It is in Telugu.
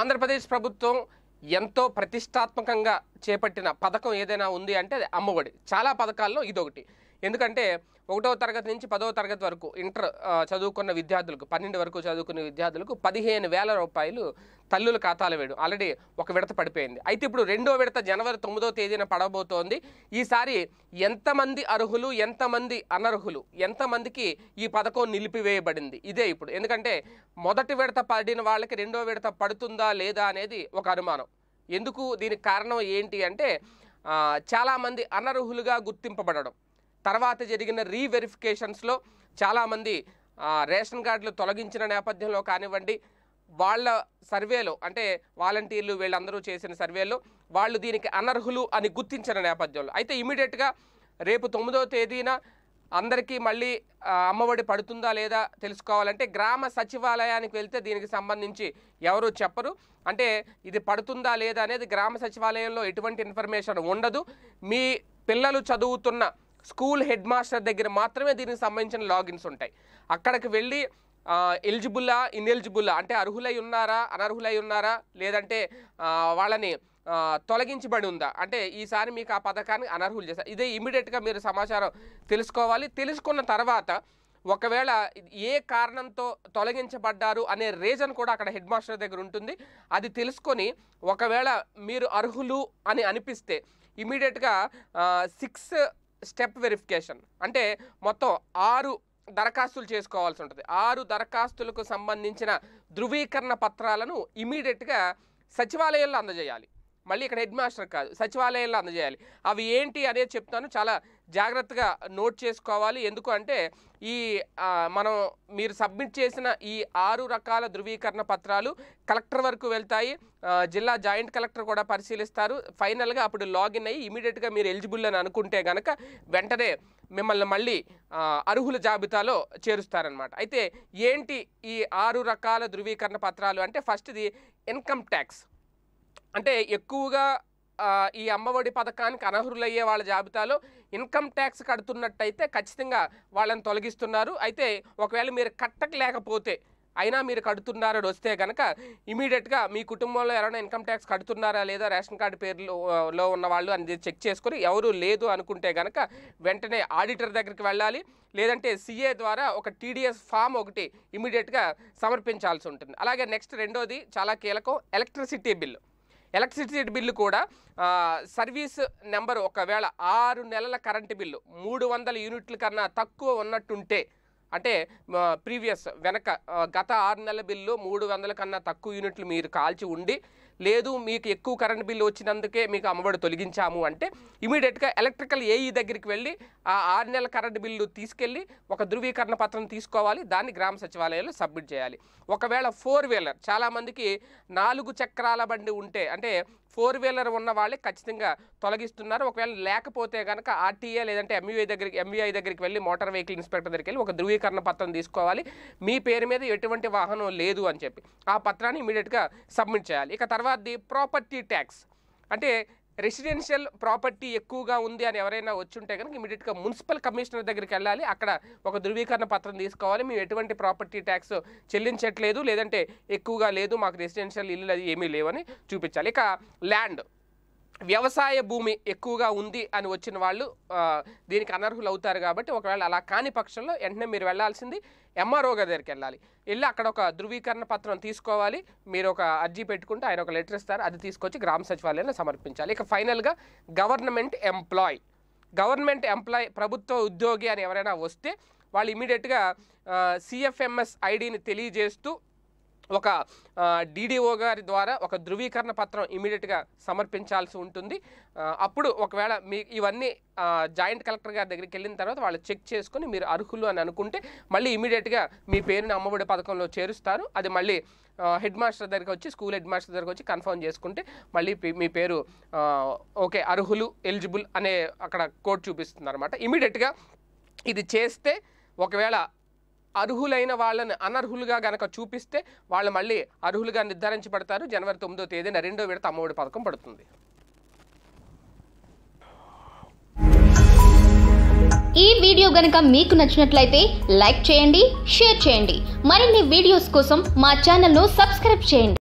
ఆంధ్రప్రదేశ్ ప్రభుత్వం ఎంతో ప్రతిష్టాత్మకంగా చేపట్టిన పథకం ఏదైనా ఉంది అంటే అది అమ్మఒడి. చాలా పథకాల్లో ఇదొకటి. ఎందుకంటే 1వ తరగతి నుంచి 10వ తరగతి వరకు ఇంటర్ చదువుకున్న విద్యార్థులకు 12 వరకు చదువుకున్న విద్యార్థులకు 15,000 రూపాయలు తల్లుల ఖాతాలో వేయడం ఆల్రెడీ ఒక విడత పడిపోయింది. అయితే ఇప్పుడు 2వ విడత జనవరి 9వ తేదీన పడబోతోంది. ఈసారి ఎంతమంది అర్హులు, ఎంతమంది అనర్హులు, ఎంతమందికి ఈ పథకం నిలిపివేయబడింది ఇదే ఇప్పుడు. ఎందుకంటే 1వ విడత పడిన వాళ్ళకి 2వ విడత పడుతుందా లేదా అనేది ఒక అనుమానం. ఎందుకు, దీనికి కారణం ఏంటి అంటే చాలామంది అనర్హులుగా గుర్తింపబడడం, తర్వాత జరిగిన రీవెరిఫికేషన్స్లో చాలామంది రేషన్ కార్డులు తొలగించిన నేపథ్యంలో కానివ్వండి, వాళ్ళ సర్వేలో అంటే వాలంటీర్లు వీళ్ళందరూ చేసిన సర్వేలో వాళ్ళు దీనికి అనర్హులు అని గుర్తించిన నేపథ్యంలో అయితే ఇమీడియట్గా రేపు 9వ తేదీన అందరికీ మళ్ళీ అమ్మఒడి పడుతుందా లేదా తెలుసుకోవాలంటే గ్రామ సచివాలయానికి వెళ్తే దీనికి సంబంధించి ఎవరు చెప్పరు. అంటే ఇది పడుతుందా లేదా అనేది గ్రామ సచివాలయంలో ఎటువంటి ఇన్ఫర్మేషన్ ఉండదు. మీ పిల్లలు చదువుతున్న స్కూల్ హెడ్ మాస్టర్ దగ్గర మాత్రమే దీనికి సంబంధించిన లాగిన్స్ ఉంటాయి. అక్కడికి వెళ్ళి ఎలిజిబుల్లా, ఇన్ఎలిజిబుల్లా అంటే అర్హులై ఉన్నారా, అనర్హులై ఉన్నారా, లేదంటే వాళ్ళని తొలగించబడి ఉందా అంటే ఈసారి మీకు ఆ పథకాన్ని అనర్హులు చేస్తారు, ఇదే ఇమీడియట్గా మీరు సమాచారం తెలుసుకోవాలి. తెలుసుకున్న తర్వాత ఒకవేళ ఏ కారణంతో తొలగించబడ్డారు అనే రీజన్ కూడా అక్కడ హెడ్ మాస్టర్ దగ్గర ఉంటుంది. అది తెలుసుకొని ఒకవేళ మీరు అర్హులు అని అనిపిస్తే ఇమీడియట్గా 6 స్టెప్ వెరిఫికేషన్ అంటే మొత్తం 6 దరఖాస్తులు చేసుకోవాల్సి ఉంటుంది. 6 దరఖాస్తులకు సంబంధించిన ధృవీకరణ పత్రాలను ఇమీడియట్గా సచివాలయంలో అందజేయాలి. మళ్ళీ ఇక్కడ హెడ్ మాస్టర్ కాదు, సచివాలయంలో అందజేయాలి. అవి ఏంటి అనేది చెప్తాను, చాలా జాగ్రత్తగా నోట్ చేసుకోవాలి. ఎందుకు అంటే మీరు సబ్మిట్ చేసిన ఈ 6 రకాల ధృవీకరణ పత్రాలు కలెక్టర్ వరకు వెళ్తాయి. జిల్లా జాయింట్ కలెక్టర్ కూడా పరిశీలిస్తారు. ఫైనల్గా అప్పుడు లాగిన్ అయ్యి ఇమీడియట్గా మీరు ఎలిజిబుల్ అని అనుకుంటే కనుక వెంటనే మిమ్మల్ని మళ్ళీ అర్హుల జాబితాలో చేరుస్తారనమాట. అయితే ఏంటి ఈ 6 రకాల ధృవీకరణ పత్రాలు అంటే ఫస్ట్ది ఇన్కమ్ ట్యాక్స్. అంటే ఎక్కువగా ఈ అమ్మఒడి పథకానికి అనర్హులయ్యే వాళ్ళ జాబితాలో ఇన్కమ్ ట్యాక్స్ కడుతున్నట్టయితే ఖచ్చితంగా వాళ్ళని తొలగిస్తున్నారు. అయితే ఒకవేళ మీరు కట్టలేకపోతే అయినా మీరు కడుతున్నారని వస్తే కనుక ఇమీడియట్గా మీ కుటుంబంలో ఎవరైనా ఇన్కమ్ ట్యాక్స్ కడుతున్నారా లేదా, రేషన్ కార్డు పేరులో ఉన్నవాళ్ళు అనేది చెక్ చేసుకొని ఎవరు లేదు అనుకుంటే కనుక వెంటనే ఆడిటర్ దగ్గరికి వెళ్ళాలి. లేదంటే సిఏ ద్వారా ఒక టీడీఎస్ ఫామ్ ఒకటి ఇమీడియట్గా సమర్పించాల్సి ఉంటుంది. అలాగే నెక్స్ట్ 2వది చాలా కీలకం, ఎలక్ట్రిసిటీ బిల్లు. ఎలక్ట్రిసిటీ బిల్లు కూడా సర్వీస్ నెంబరు ఒకవేళ 6 నెలల కరెంటు బిల్లు 300 యూనిట్ల కన్నా తక్కువ ఉన్నట్టుంటే అంటే ప్రీవియస్ గత 6 నెలల బిల్లు 300 కన్నా తక్కువ యూనిట్లు మీరు కాల్చి ఉండి లేదు మీకు ఎక్కువ కరెంటు బిల్లు వచ్చినందుకే మీకు అమ్మఒడి తొలగించాము అంటే ఇమీడియట్గా ఎలక్ట్రికల్ ఏఈ దగ్గరికి వెళ్ళి ఆ 6 నెలల కరెంటు బిల్లు తీసుకెళ్ళి ఒక ధృవీకరణ పత్రం తీసుకోవాలి. దాన్ని గ్రామ సచివాలయంలో సబ్మిట్ చేయాలి. ఒకవేళ 4 వీలర్, చాలామందికి 4 చక్రాల బండి ఉంటే అంటే 4 వీలర్ ఉన్న వాళ్ళే ఖచ్చితంగా తొలగిస్తున్నారు. ఒకవేళ లేకపోతే కనుక ఆర్టీఏ లేదంటే ఎంవీఐ దగ్గరికి వెళ్ళి మోటార్ వెహికల్ ఇన్స్పెక్టర్ దగ్గరికి వెళ్ళి ఒక ధృవీకరణ పత్రం తీసుకోవాలి. మీ పేరు మీద ఎటువంటి వాహనం లేదు అని చెప్పి ఆ పత్రాన్ని ఇమీడియట్గా సబ్మిట్ చేయాలి. ఇక తర్వాతది ప్రాపర్టీ ట్యాక్స్. అంటే రెసిడెన్షియల్ ప్రాపర్టీ ఎక్కువగా ఉంది అని ఎవరైనా వచ్చుంటే కనుక ఇమీడియట్గా మున్సిపల్ కమిషనర్ దగ్గరికి వెళ్ళాలి. అక్కడ ఒక ధృవీకరణ పత్రం తీసుకోవాలి. మేము ఎటువంటి ప్రాపర్టీ ట్యాక్స్ చెల్లించట్లేదు, లేదంటే ఎక్కువగా లేదు, మాకు రెసిడెన్షియల్ ఇల్లులు అది ఏమీ లేవని చూపించాలి. ఇక ల్యాండ్, వ్యవసాయ భూమి ఎక్కువగా ఉంది అని వచ్చిన వాళ్ళు దీనికి అనర్హులు అవుతారు. కాబట్టి ఒకవేళ అలా కాని పక్షంలో వెంటనే మీరు వెళ్ళాల్సింది ఎంఆర్ఓ దగ్గరికి వెళ్ళి అక్కడ ఒక ధృవీకరణ పత్రం తీసుకోవాలి. మీరు ఒక అర్జీ పెట్టుకుంటే ఆయన ఒక లెటర్ ఇస్తారు, అది తీసుకొచ్చి గ్రామ సచివాలయంలో సమర్పించాలి. ఇక ఫైనల్గా గవర్నమెంట్ ఎంప్లాయ్ ప్రభుత్వ ఉద్యోగి అని ఎవరైనా వస్తే వాళ్ళు ఇమీడియట్గా CFMS ఐడిని తెలియజేస్తూ ఒక DDO గారి ద్వారా ఒక ధృవీకరణ పత్రం ఇమీడియట్గా సమర్పించాల్సి ఉంటుంది. అప్పుడు ఒకవేళ మీ ఇవన్నీ జాయింట్ కలెక్టర్ గారి దగ్గరికి వెళ్ళిన తర్వాత వాళ్ళు చెక్ చేసుకుని మీరు అర్హులు అని అనుకుంటే మళ్ళీ ఇమీడియట్గా మీ పేరుని అమ్మఒడి పథకంలో చేరుస్తారు. అది మళ్ళీ హెడ్ మాస్టర్ దగ్గరికి వచ్చి స్కూల్ హెడ్ మాస్టర్ దగ్గరికి వచ్చి కన్ఫర్మ్ చేసుకుంటే మళ్ళీ మీ పేరు ఓకే, అర్హులు, ఎలిజిబుల్ అనే అక్కడ కోడ్ చూపిస్తుంది అనమాట. ఇమీడియట్గా ఇది చేస్తే ఒకవేళ అర్హులైన వాళ్ళని అనర్హులుగా గనక చూపిస్తే వాళ్ళు మళ్ళీ అర్హులుగా నిర్ధారించబడతారు. జనవరి 9వ తేదీన 2వ విడత అమ్మఒడి పథకం పడుతుంది. ఈ వీడియో గనక మీకు నచ్చినట్లయితే లైక్ చేయండి, షేర్ చేయండి. మరిన్ని వీడియోస్ కోసం మా ఛానల్ను సబ్స్క్రైబ్ చేయండి.